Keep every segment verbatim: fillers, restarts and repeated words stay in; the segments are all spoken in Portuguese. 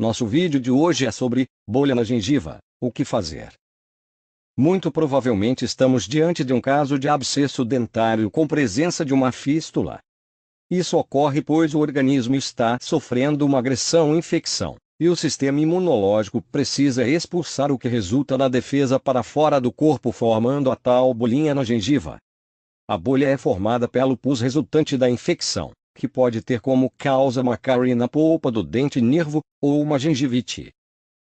Nosso vídeo de hoje é sobre bolha na gengiva, o que fazer? Muito provavelmente estamos diante de um caso de abscesso dentário com presença de uma fístula. Isso ocorre pois o organismo está sofrendo uma agressão ou infecção, e o sistema imunológico precisa expulsar o que resulta na defesa para fora do corpo formando a tal bolinha na gengiva. A bolha é formada pelo pus resultante da infecção, que pode ter como causa uma cárie na polpa do dente nervo, ou uma gengivite.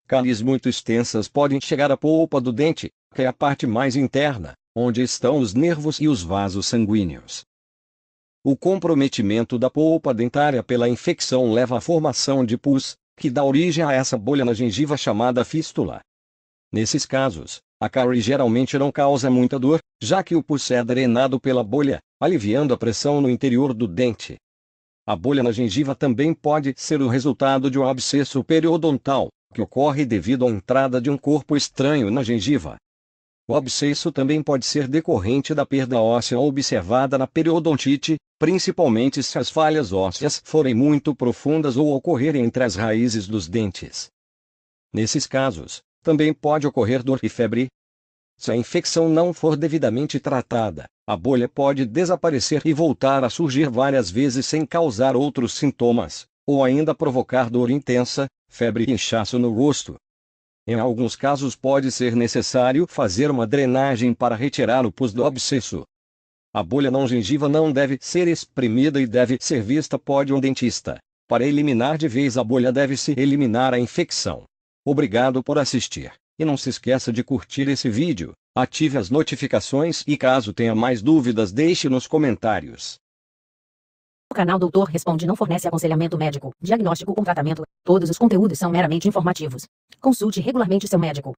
Cáries muito extensas podem chegar à polpa do dente, que é a parte mais interna, onde estão os nervos e os vasos sanguíneos. O comprometimento da polpa dentária pela infecção leva à formação de pus, que dá origem a essa bolha na gengiva chamada fístula. Nesses casos, a cárie geralmente não causa muita dor, já que o pus é drenado pela bolha, aliviando a pressão no interior do dente. A bolha na gengiva também pode ser o resultado de um abscesso periodontal, que ocorre devido à entrada de um corpo estranho na gengiva. O abscesso também pode ser decorrente da perda óssea observada na periodontite, principalmente se as falhas ósseas forem muito profundas ou ocorrerem entre as raízes dos dentes. Nesses casos, também pode ocorrer dor e febre. Se a infecção não for devidamente tratada, a bolha pode desaparecer e voltar a surgir várias vezes sem causar outros sintomas, ou ainda provocar dor intensa, febre e inchaço no rosto. Em alguns casos pode ser necessário fazer uma drenagem para retirar o pus do abscesso. A bolha não gengiva não deve ser espremida e deve ser vista por um dentista. Para eliminar de vez a bolha deve-se eliminar a infecção. Obrigado por assistir, e não se esqueça de curtir esse vídeo. Ative as notificações e caso tenha mais dúvidas deixe nos comentários. O canal Doutor Responde não fornece aconselhamento médico, diagnóstico ou tratamento. Todos os conteúdos são meramente informativos. Consulte regularmente seu médico.